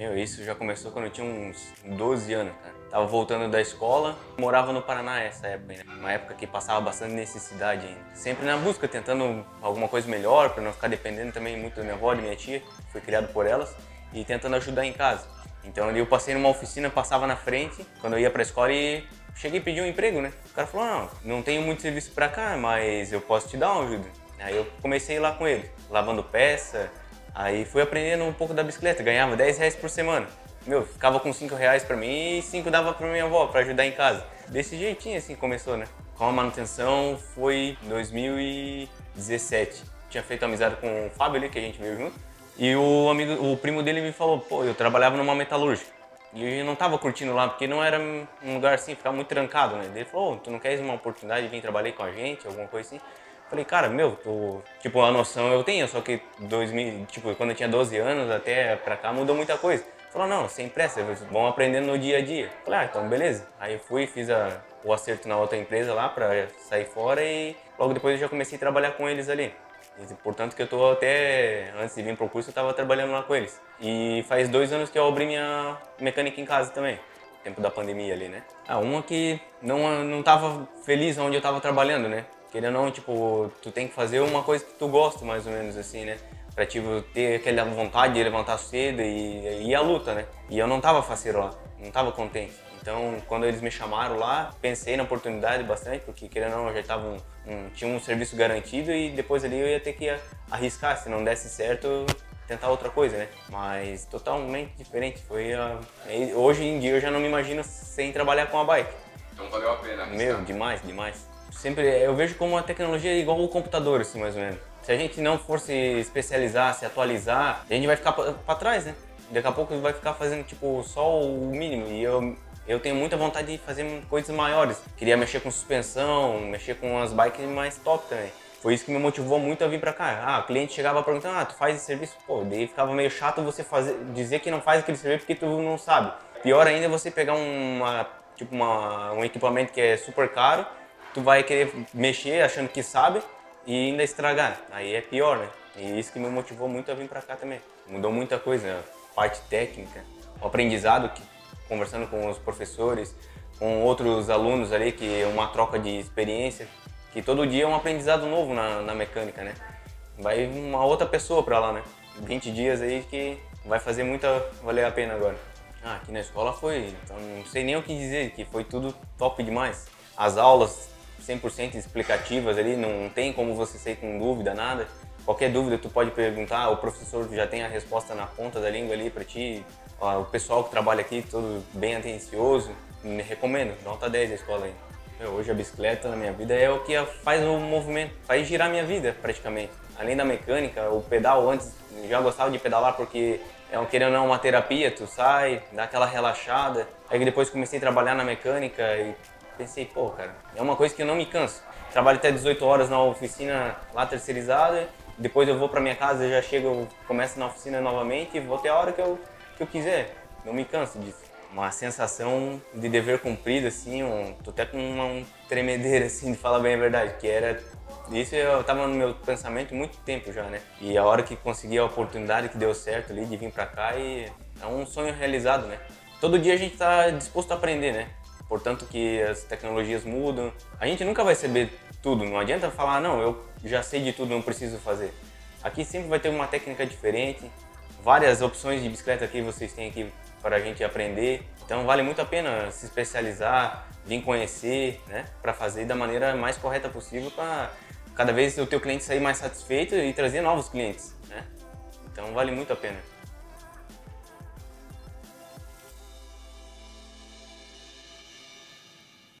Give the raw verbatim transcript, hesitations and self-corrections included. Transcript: Meu, isso já começou quando eu tinha uns doze anos, cara. Tava voltando da escola, morava no Paraná nessa época, né? Uma época que passava bastante necessidade ainda. Sempre na busca, tentando alguma coisa melhor, pra não ficar dependendo também muito da minha avó, da minha tia, fui criado por elas, e tentando ajudar em casa. Então eu passei numa oficina, passava na frente, quando eu ia pra escola e cheguei a pedir um emprego, né? O cara falou, não, não tenho muito serviço pra cá, mas eu posso te dar uma ajuda. Aí eu comecei lá com ele, lavando peça, aí fui aprendendo um pouco da bicicleta, ganhava dez reais por semana. Meu, ficava com cinco reais pra mim e cinco dava pra minha avó, pra ajudar em casa. Desse jeitinho assim começou, né? Com a manutenção foi dois mil e dezessete. Tinha feito amizade com o Fábio ali, que a gente veio junto. E o amigo, o primo dele me falou, pô, eu trabalhava numa metalúrgica. E eu não tava curtindo lá, porque não era um lugar assim, ficava muito trancado, né? Ele falou, oh, tu não queres uma oportunidade de vir trabalhar com a gente, alguma coisa assim? Falei, cara, meu, tô... tipo, a noção eu tenho, só que dois mil, tipo, quando eu tinha doze anos até pra cá mudou muita coisa. Falou, não, sem pressa, vão aprendendo no dia a dia. Falei, ah, então beleza. Aí eu fui, fiz a, o acerto na outra empresa lá pra sair fora e logo depois eu já comecei a trabalhar com eles ali. E, portanto, que eu tô até, antes de vir pro curso, eu tava trabalhando lá com eles. E faz dois anos que eu abri minha mecânica em casa também. Tempo da pandemia ali, né? Ah, uma que não, não tava feliz onde eu tava trabalhando, né? Querendo ou não, tipo, tu tem que fazer uma coisa que tu gosta, mais ou menos assim, né? Pra, tipo, ter aquela vontade de levantar cedo e ir à luta, né? E eu não tava faceiro lá, não tava contente. Então, quando eles me chamaram lá, pensei na oportunidade bastante, porque, querendo ou não, eu já tava um, um, tinha um serviço garantido e depois ali eu ia ter que arriscar, se não desse certo, tentar outra coisa, né? Mas totalmente diferente, foi... Uh, hoje em dia eu já não me imagino sem trabalhar com a bike. Então valeu a pena arriscar. Meu, demais, demais. Sempre eu vejo como a tecnologia é igual ao computador, assim, mais ou menos. Se a gente não for se especializar, se atualizar, a gente vai ficar para trás, né? Daqui a pouco vai ficar fazendo, tipo, só o mínimo. E eu, eu tenho muita vontade de fazer coisas maiores. Queria mexer com suspensão, mexer com as bikes mais top também. Foi isso que me motivou muito a vir pra cá. Ah, o cliente chegava perguntando, ah, tu faz esse serviço? Pô, daí ficava meio chato você fazer, dizer que não faz aquele serviço porque tu não sabe. Pior ainda é você pegar uma, tipo uma, um equipamento que é super caro, tu vai querer mexer achando que sabe e ainda estragar, aí é pior, né? E isso que me motivou muito a vir pra cá também. Mudou muita coisa, a parte técnica, o aprendizado, que, conversando com os professores, com outros alunos ali, que é uma troca de experiência, que todo dia é um aprendizado novo na, na mecânica, né? Vai uma outra pessoa pra lá, né? vinte dias aí que vai fazer muita valer a pena agora. Ah, aqui na escola foi, então não sei nem o que dizer, que foi tudo top demais. As aulas cem por cento explicativas ali, não tem como você sair com dúvida, nada. Qualquer dúvida tu pode perguntar, o professor já tem a resposta na ponta da língua ali pra ti. O pessoal que trabalha aqui, todo bem atencioso, me recomendo, nota dez a escola aí. Eu, hoje a bicicleta na minha vida é o que faz o movimento, faz girar minha vida praticamente. Além da mecânica, o pedal antes, já gostava de pedalar porque é um, querendo ou não, uma terapia, tu sai, dá aquela relaxada. Aí que depois comecei a trabalhar na mecânica e pensei, pô, cara, é uma coisa que eu não me canso. Trabalho até dezoito horas na oficina lá terceirizada, depois eu vou pra minha casa, já chego, começo na oficina novamente e vou até a hora que eu, que eu quiser. Não me canso disso. Uma sensação de dever cumprido, assim, um, tô até com uma um tremedeira, assim, de falar bem a verdade, que era... Isso eu tava no meu pensamento muito tempo já, né? E a hora que consegui a oportunidade, que deu certo ali, de vir pra cá, e é um sonho realizado, né? Todo dia a gente tá disposto a aprender, né? Portanto que as tecnologias mudam, a gente nunca vai saber tudo, não adianta falar, não, eu já sei de tudo, não preciso fazer. Aqui sempre vai ter uma técnica diferente, várias opções de bicicleta que vocês têm aqui para a gente aprender, então vale muito a pena se especializar, vir conhecer, né, para fazer da maneira mais correta possível para cada vez o teu cliente sair mais satisfeito e trazer novos clientes, né? Então vale muito a pena.